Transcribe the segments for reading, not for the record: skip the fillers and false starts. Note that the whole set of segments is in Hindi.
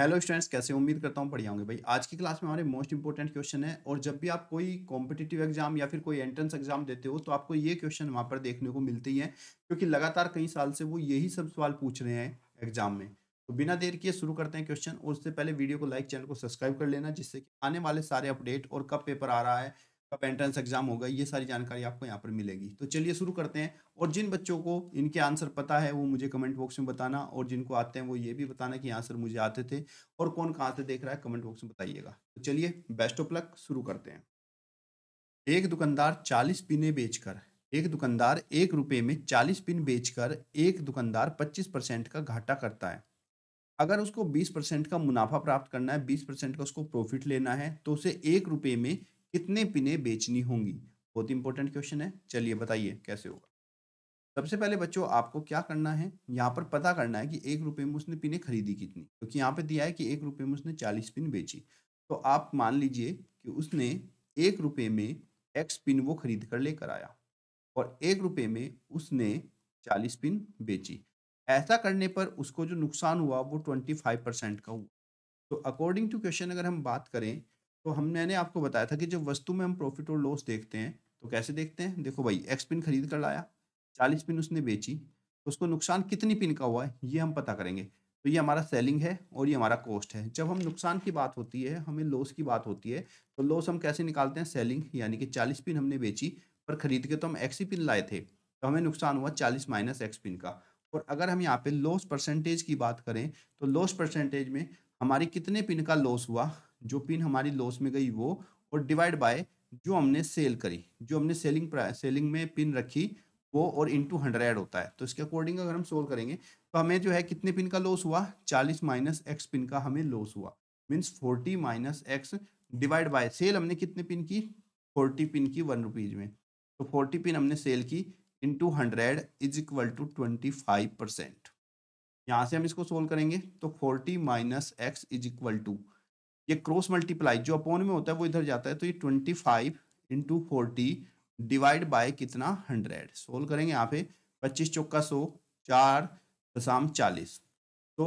हेलो स्टूडेंट्स, कैसे उम्मीद करता हूँ बढ़िया होंगे। भाई आज की क्लास में हमारे मोस्ट इंपॉर्टेंट क्वेश्चन है, और जब भी आप कोई कॉम्पिटिटिव एग्जाम या फिर कोई एंट्रेंस एग्जाम देते हो तो आपको ये क्वेश्चन वहाँ पर देखने को मिलते ही हैं, क्योंकि लगातार कई साल से वो यही सब सवाल पूछ रहे हैं एग्जाम में। तो बिना देर किए शुरू करते हैं क्वेश्चन, और उससे पहले वीडियो को लाइक, चैनल को सब्सक्राइब कर लेना, जिससे कि आने वाले सारे अपडेट और कब पेपर आ रहा है, कब एंट्रेंस एग्जाम होगा, ये सारी जानकारी आपको यहाँ पर मिलेगी। तो चलिए शुरू करते हैं, और जिन बच्चों को इनके आंसर पता है वो मुझे कमेंट बॉक्स में बताना, और जिनको आते हैं वो ये भी बताना कि आंसर मुझे आते थे, और कौन कहाँ से देख रहा है कमेंट बॉक्स में बताइएगा। तो चलिए बेस्ट ऑफ लक, शुरू करते हैं। एक दुकानदार 40 पिने बेचकर 1 रुपये में 40 पिन बेचकर एक दुकानदार 25% का घाटा करता है। अगर उसको 20% का मुनाफा प्राप्त करना है, 20% का उसको प्रॉफिट लेना है, तो उसे 1 रुपये में कितने पिने बेचनी होंगी। बहुत इंपॉर्टेंट क्वेश्चन है, चलिए बताइए कैसे होगा। सबसे पहले बच्चों आपको क्या करना है, यहाँ पर पता करना है कि 1 रुपये में उसने पिने खरीदी कितनी, क्योंकि यहाँ पे दिया है कि 1 रुपये में उसने 40 पिन बेची। तो आप मान लीजिए कि उसने 1 रुपये में x पिन वो खरीद कर लेकर आया, और 1 रुपये में उसने 40 पिन बेची। ऐसा करने पर उसको जो नुकसान हुआ वो 25% का हुआ। तो अकॉर्डिंग टू क्वेश्चन अगर हम बात करें तो मैंने आपको बताया था कि जब वस्तु में हम प्रॉफिट और लॉस देखते हैं तो कैसे देखते हैं। देखो भाई, एक्स पिन खरीद कर लाया, 40 पिन उसने बेची, तो उसको नुकसान कितनी पिन का हुआ है ये हम पता करेंगे। तो ये हमारा सेलिंग है और ये हमारा कॉस्ट है। जब हम नुकसान की बात होती है, हमें लॉस की बात होती है, तो लॉस हम कैसे निकालते हैं, सेलिंग, यानी कि 40 पिन हमने बेची, पर खरीद के तो हम एक्स ही पिन लाए थे, तो हमें नुकसान हुआ 40 - x पिन का। और अगर हम यहाँ पे लॉस परसेंटेज की बात करें तो लॉस परसेंटेज में हमारी कितने पिन का लॉस हुआ, जो पिन हमारी लॉस में गई वो, और डिवाइड बाय जो हमने सेल करी, जो हमने सेलिंग में पिन रखी वो, और इनटू 100 होता है। तो इसके अकॉर्डिंग अगर हम सोल्व करेंगे तो हमें जो है कितने पिन का लॉस हुआ, 40 - x पिन का हमें लॉस हुआ, means 40 - x divide by sell. हमने कितने पिन की, 40 पिन की 1 रुपीज़ में, तो 40 पिन हमने सेल की इंटू 100 इज इक्वल टू 25%। यहाँ से हम इसको सोल्व करेंगे तो 40 - x इज इक्वल टू, ये क्रॉस मल्टीप्लाई जो अपॉन में होता है वो इधर जाता है, तो ये 25 × 40 डिवाइड बाय कितना, 100। सोल्व करेंगे यहाँ पे 25 × 4 = 4.40, तो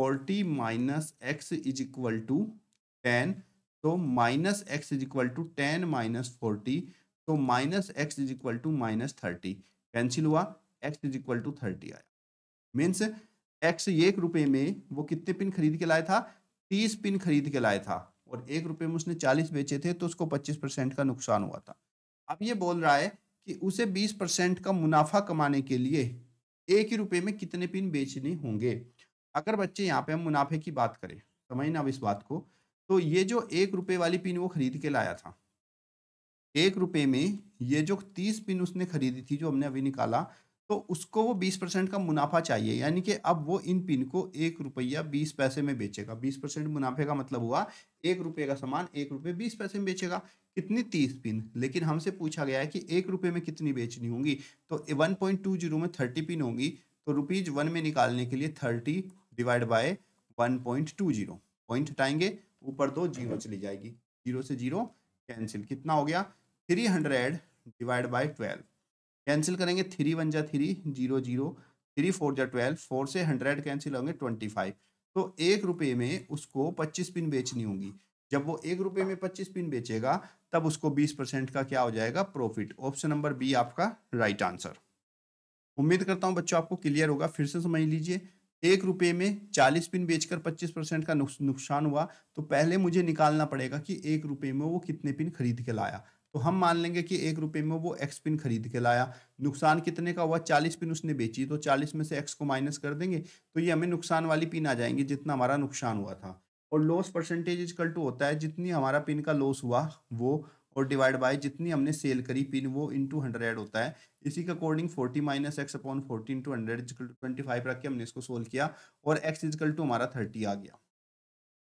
40 - x इज इक्वल टू 10, तो -x इज इक्वल टू 10 - 40, तो -x is equal to -30, cancel हुआ, x इज इक्वल टू 30 आया। मीन्स x 1 रुपये में वो कितने पिन खरीद के लाया था, 30 पिन खरीद के लाया था, और 1 रुपये में उसने 40 बेचे थे, तो उसको 25% का नुकसान हुआ था। अब ये बोल रहा है कि उसे 20% का मुनाफा कमाने के लिए 1 रुपये में कितने पिन बेचने होंगे। अगर बच्चे यहाँ पे हम मुनाफे की बात करें, समझना अब इस बात को, तो ये जो 1 रुपये वाली पिन वो खरीद के लाया था, 1 रुपये में ये जो 30 पिन उसने खरीदी थी जो हमने अभी निकाला, तो उसको वो 20% का मुनाफा चाहिए, यानी कि अब वो इन पिन को 1 रुपया 20 पैसे में बेचेगा। 20% मुनाफे का मतलब हुआ 1 रुपये का सामान 1 रुपये 20 पैसे में बेचेगा। कितनी, 30 पिन। लेकिन हमसे पूछा गया है कि 1 रुपये में कितनी बेचनी होंगी, तो 1.20 में 30 पिन होंगी, तो ₹1 में निकालने के लिए 30 डिवाइड बाय 1.20, पॉइंट हटाएंगे, ऊपर 2 जीरो चली जाएगी, 0 से 0 कैंसिल, कितना हो गया 300 डिवाइड बाई 12, कैंसिल करेंगे, 3 × 1 = 3, 0 - 0, 3 × 4 = 12, 4 से 100 कैंसिल होंगे, 25। तो 1 रुपये में उसको 25 पिन बेचनी होंगी। जब वो 1 रुपये में 25 पिन बेचेगा तब उसको 20% का क्या हो जाएगा, प्रॉफिट। ऑप्शन नंबर बी आपका राइट आंसर। उम्मीद करता हूँ बच्चों आपको क्लियर होगा। फिर से समझ लीजिए, 1 रुपये में 40 पिन बेचकर 25% का नुकसान हुआ, तो पहले मुझे निकालना पड़ेगा कि 1 रुपये में वो कितने पिन खरीद के लाया। तो हम मान लेंगे कि 1 रुपये में वो x पिन खरीद के लाया, नुकसान कितने का हुआ, 40 पिन उसने बेची, तो 40 में से x को माइनस कर देंगे, तो ये हमें नुकसान वाली पिन आ जाएंगी जितना हमारा नुकसान हुआ था। और लॉस परसेंटेज इक्वल टू होता है जितनी हमारा पिन का लॉस हुआ वो, और डिवाइड बाय जितनी हमने सेल करी पिन वो, इंटू 100 होता है। इसी के अकॉर्डिंग 40 - x/40 इंटू 100 = 25 रख के हमने इसको सोल्व किया, और x इजकल टू हमारा 30 आ गया।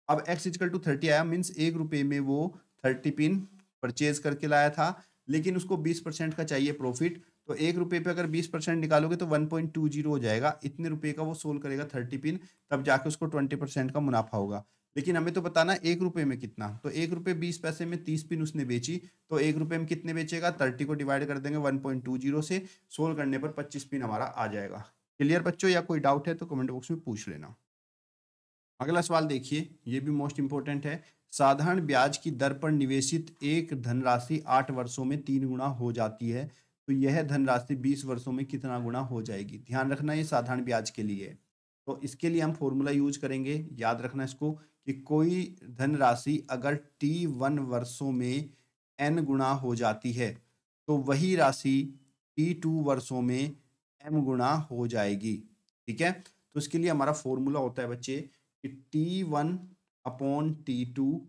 अब x इजकल टू 30 आया, मीन्स 1 रुपये में वो 30 पिन परचेज करके लाया था, लेकिन उसको 20% का चाहिए प्रॉफिट, तो 1 रुपये पे अगर 20% निकालोगे तो 1.20 हो जाएगा। इतने रुपये का वो सोल्व करेगा 30 पिन, तब जाके उसको 20% का मुनाफा होगा। लेकिन हमें तो बताना 1 रुपये में कितना, तो 1 रुपये 20 पैसे में 30 पिन उसने बेची, तो 1 रुपये में कितने बेचेगा, 30 को डिवाइड कर देंगे 1.20 से, सोल्व करने पर 25 पिन हमारा आ जाएगा। क्लियर बच्चों, या कोई डाउट है तो कमेंट बॉक्स में पूछ लेना। अगला सवाल देखिए, ये भी मोस्ट इंपोर्टेंट है। साधारण ब्याज की दर पर निवेशित एक धनराशि 8 वर्षों में 3 गुना हो जाती है, तो यह धनराशि 20 वर्षों में कितना गुना हो जाएगी? ध्यान रखना ये साधारण ब्याज के लिए है, तो इसके लिए हम फॉर्मूला यूज करेंगे। याद रखना इसको कि कोई धनराशि अगर t1 वर्षों में n गुना हो जाती है तो वही राशि t2 वर्षों में m गुना हो जाएगी। ठीक है, तो इसके लिए हमारा फॉर्मूला होता है बच्चे कि t1/t2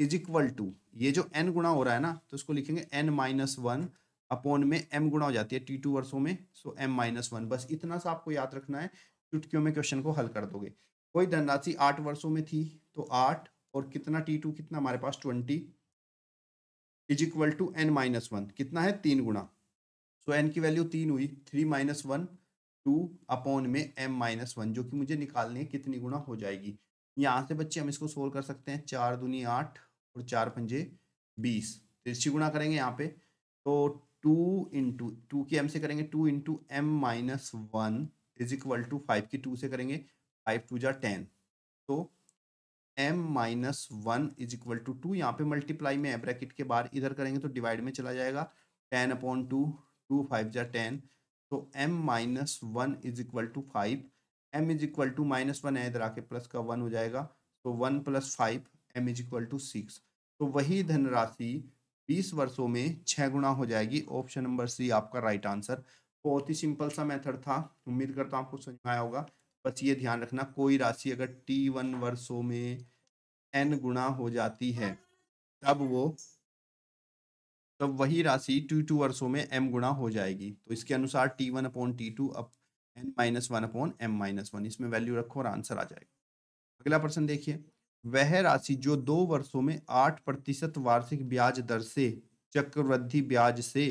इज इक्वल टू, ये जो n गुना हो रहा है ना तो इसको लिखेंगे n-1 अपॉन में m गुना हो जाती है t2 वर्षों में, सो m-1। बस इतना सा आपको याद रखना है, चुटकियों में क्वेश्चन को हल कर दोगे। कोई धनराशि 8 वर्षों में थी तो 8 और कितना t2 कितना हमारे पास 20 इज इक्वल टू n-1 कितना है 3 गुना, सो n की वैल्यू 3 हुई, 3-1/2 अपॉन में m-1 जो कि मुझे निकालनी है कितनी गुना हो जाएगी। यहाँ से बच्चे हम इसको सोल्व कर सकते हैं, 4 दूनी 8 और 4 पंजे 20, 30 गुना करेंगे यहाँ पे, तो 2 की m से करेंगे 2 m-1 इज इक्वल टू 5 की 2 से करेंगे 5×2 = 10, तो m-1 इज इक्वल टू 2, यहाँ पे मल्टीप्लाई में है ब्रैकेट के बाहर, इधर करेंगे तो डिवाइड में चला जाएगा 10/2, 2×5 = 10, तो m-1 is equal to 5, m is equal to -1 है इधर आके प्लस का 1 हो जाएगा, तो 1 + 5 m इज इक्वल टू 6, तो वही धनराशि 20 वर्षों में 6 गुना हो जाएगी। ऑप्शन नंबर सी आपका राइट आंसर। बहुत ही सिंपल सा मेथड था, उम्मीद करता हूँ आपको समझ में आया होगा। बस ये ध्यान रखना, कोई राशि अगर t1 वर्षों में n गुना हो जाती है तब वही राशि t2 वर्षों में m गुना हो जाएगी, तो इसके अनुसार t1/t2 अब n-1/m-1, इसमें वैल्यू रखो और आंसर आ जाएगा। अगला प्रश्न देखिए, वह राशि जो 2 वर्षों में 8% वार्षिक ब्याज दर से चक्रवृद्धि ब्याज से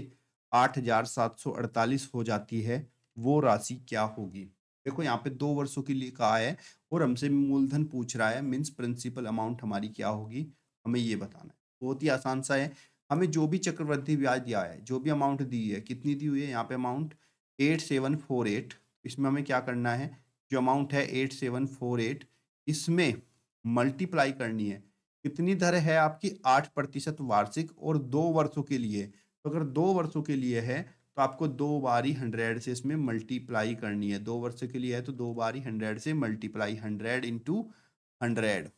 8,748 हो जाती है, वो राशि क्या होगी? देखो यहाँ पे 2 वर्षों के लिए कहा है और हमसे मूलधन पूछ रहा है, मीन्स प्रिंसिपल अमाउंट हमारी क्या होगी हमें ये बताना है। बहुत ही आसान सा है, हमें जो भी चक्रवृद्धि ब्याज दिया है, जो भी अमाउंट दी है, कितनी दी हुई है यहाँ पे अमाउंट 8748, इसमें हमें क्या करना है, जो अमाउंट है 8748 इसमें मल्टीप्लाई करनी है कितनी दर है आपकी 8% वार्षिक और 2 वर्षों के लिए, तो अगर 2 वर्षों के लिए है तो आपको 2 बारी 100 से इसमें मल्टीप्लाई करनी है, 2 वर्षों के लिए है तो 2 बारी 100 से मल्टीप्लाई 100 × 100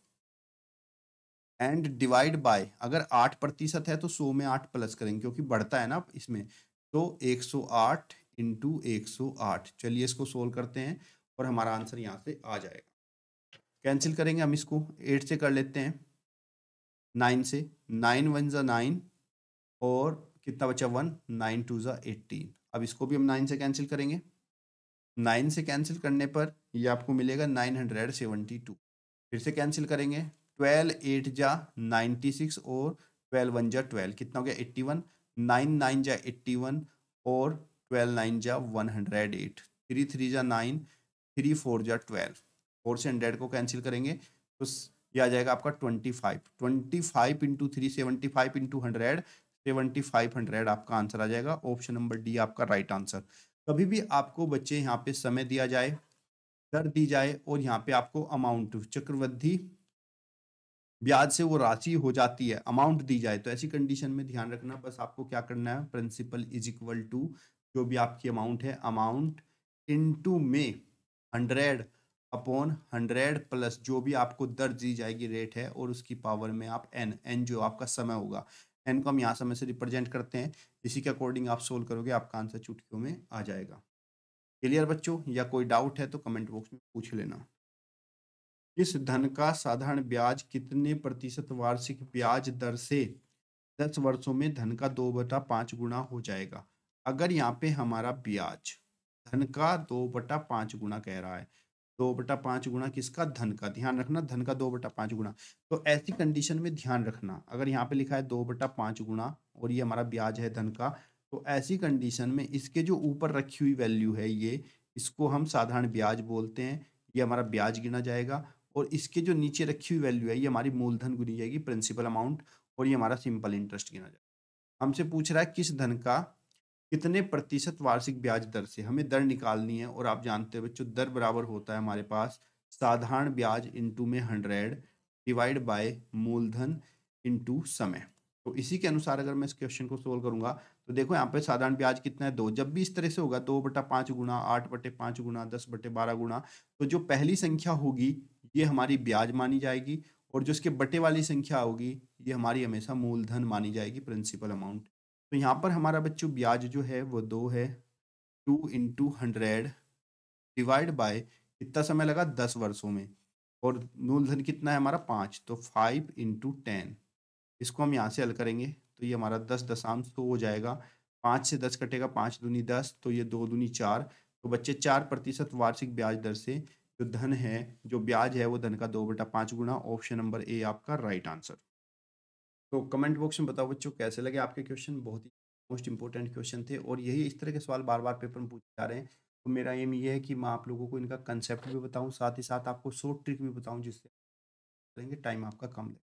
एंड डिवाइड बाय, अगर 8% है तो 100 में 8 प्लस करेंगे क्योंकि बढ़ता है ना इसमें, तो 108 × 108। चलिए इसको सोल्व करते हैं और हमारा आंसर यहाँ से आ जाएगा। कैंसिल करेंगे हम इसको, 8 से कर लेते हैं 9 से, 9 × 1 = 9 और कितना बचा 1, 9 × 2 = 18। अब इसको भी हम 9 से कैंसिल करेंगे, 9 से कैंसिल करने पर ये आपको मिलेगा 972, फिर से कैंसिल करेंगे 12 × 8 = 96 और 12 × 1 = 12 कितना हो गया 81, 9 × 9 = 81 और 12 × 9 = 108, 3 × 3 = 9, 3 × 4 = 12, 4 से 100 को कैंसिल करेंगे तो ये आ जाएगा आपका 25, 25 × 3 75 × 100 7500 आपका आंसर आ जाएगा। ऑप्शन नंबर डी आपका राइट आंसर। कभी भी आपको बच्चे यहाँ पे समय दिया जाए, दर दी जाए और यहाँ पे आपको अमाउंट चक्रवृद्धि ब्याज से वो राशि हो जाती है अमाउंट दी जाए, तो ऐसी कंडीशन में ध्यान रखना बस आपको क्या करना है, प्रिंसिपल इज इक्वल टू जो भी आपकी अमाउंट है, अमाउंट इनटू में 100/100 प्लस जो भी आपको दर दी जाएगी रेट है और उसकी पावर में आप एन जो आपका समय होगा, एन को हम यहाँ समय से रिप्रेजेंट करते हैं, इसी के अकॉर्डिंग आप सोल्व करोगे आपका आंसर चुटकियों में आ जाएगा। क्लियर बच्चों, या कोई डाउट है तो कमेंट बॉक्स में पूछ लेना। इस धन का साधारण ब्याज कितने प्रतिशत वार्षिक ब्याज दर से 10 वर्षों में धन का 2/5 गुना हो जाएगा? अगर यहाँ पे हमारा ब्याज धन का 2/5 गुना कह रहा है, 2/5 गुना किसका, धन का, ध्यान रखना धन का 2/5 गुना, तो ऐसी कंडीशन में ध्यान रखना अगर यहाँ पे लिखा है 2/5 गुना और ये हमारा ब्याज है धन का, तो ऐसी कंडीशन में इसके जो ऊपर रखी हुई वैल्यू है ये, इसको हम साधारण ब्याज बोलते हैं, ये हमारा ब्याज गिना जाएगा और इसके जो नीचे रखी हुई वैल्यू है ये हमारी मूलधन गिनी जाएगी प्रिंसिपल अमाउंट और ये हमारा सिंपल इंटरेस्ट गिना जाएगा। हमसे पूछ रहा है किस धन का कितने प्रतिशत वार्षिक ब्याज दर से, हमें दर निकालनी है और आप जानते हैं बच्चों दर बराबर होता है हमारे पास साधारण ब्याज इंटू में 100 डिवाइड बाय मूलधन इंटू समय। तो इसी के अनुसार अगर मैं इस क्वेश्चन को सोल्व करूंगा तो देखो यहाँ पे साधारण ब्याज कितना है 2। जब भी इस तरह से होगा 2/5 गुणा 8/5 गुणा 10/12 गुणा, तो जो पहली संख्या होगी ये हमारी ब्याज मानी जाएगी और जो इसके बटे वाली संख्या होगी ये हमारी हमेशा मूलधन मानी जाएगी, प्रिंसिपल अमाउंट। तो यहाँ पर हमारा बच्चों ब्याज जो है वो 2 है, 2 इंटू 100 डिवाइड बाय कितना समय लगा 10 वर्षों में, और मूलधन कितना है हमारा 5, तो 5 इंटू 10। इसको हम यहाँ से हल करेंगे तो ये हमारा 10.100 हो जाएगा। 5 से 10 कटेगा, 5 दूनी 10, तो ये 2 दूनी 4। तो बच्चे 4% वार्षिक ब्याज दर से जो धन है, जो ब्याज है वो धन का 2/5 गुना। ऑप्शन नंबर ए आपका राइट आंसर। तो कमेंट बॉक्स में बताओ बच्चों कैसे लगे आपके क्वेश्चन, बहुत ही मोस्ट इंपॉर्टेंट क्वेश्चन थे और यही इस तरह के सवाल बार बार पेपर में पूछे जा रहे हैं। तो मेरा एम ये है कि मैं आप लोगों को इनका कंसेप्ट भी बताऊँ, साथ ही साथ आपको शॉर्ट ट्रिक भी बताऊँ जिससे करेंगे टाइम आपका कम लगे।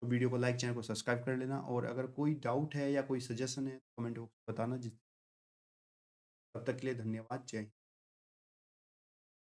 तो वीडियो को लाइक, चैनल को सब्सक्राइब कर लेना और अगर कोई डाउट है या कोई सजेशन है तो कमेंट बॉक्स में बताना। तब तक के लिए धन्यवाद, जय हिंद।